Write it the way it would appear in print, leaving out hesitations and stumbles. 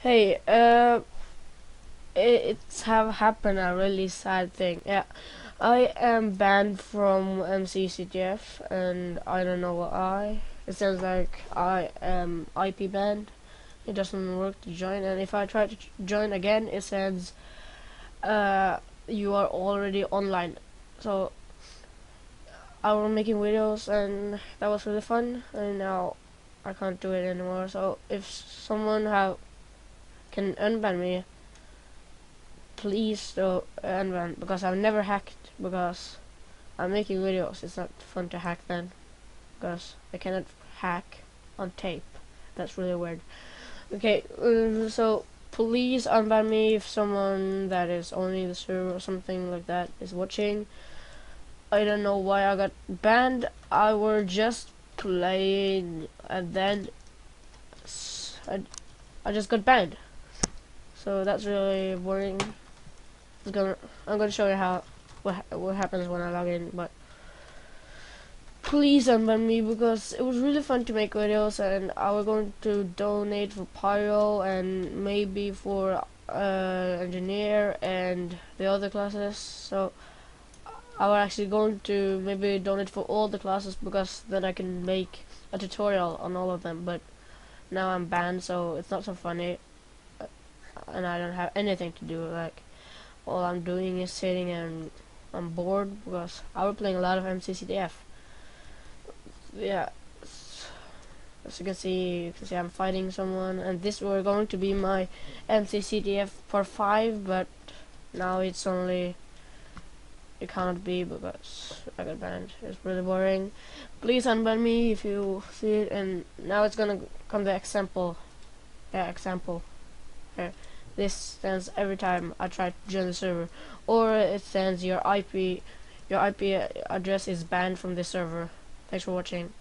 Hey, it's have happened a really sad thing. Yeah, I am banned from MCCTF, and I don't know why. It sounds like I am IP banned. It doesn't work to join, and if I try to join again, it says you are already online. So I was making videos, and that was really fun, and now I can't do it anymore. So if someone can unban me, please don't unban, because I've never hacked, because I'm making videos. It's not fun to hack then, because I cannot hack on tape. That's really weird. Okay, so please unban me if someone that is only the server or something like that is watching. I don't know why I got banned. I were just playing, and then I just got banned. So that's really worrying. I'm gonna show you what happens when I log in, but please unban me, because it was really fun to make videos, and I was going to donate for pyro and maybe for engineer and the other classes. So I was actually going to maybe donate for all the classes, because then I can make a tutorial on all of them. But now I'm banned, so it's not so funny, and I don't have anything to do. Like, all I'm doing is sitting, and I'm bored because I was playing a lot of MCCTF. Yeah, as you can see I'm fighting someone, and this were going to be my MCCTF part 5, but now it's only. It cannot be because I got banned. It's really boring. Please unban me if you see it. And now it's gonna come the example. Yeah, example. Here. This stands every time I try to join the server, or it stands your IP address is banned from the server. Thanks for watching.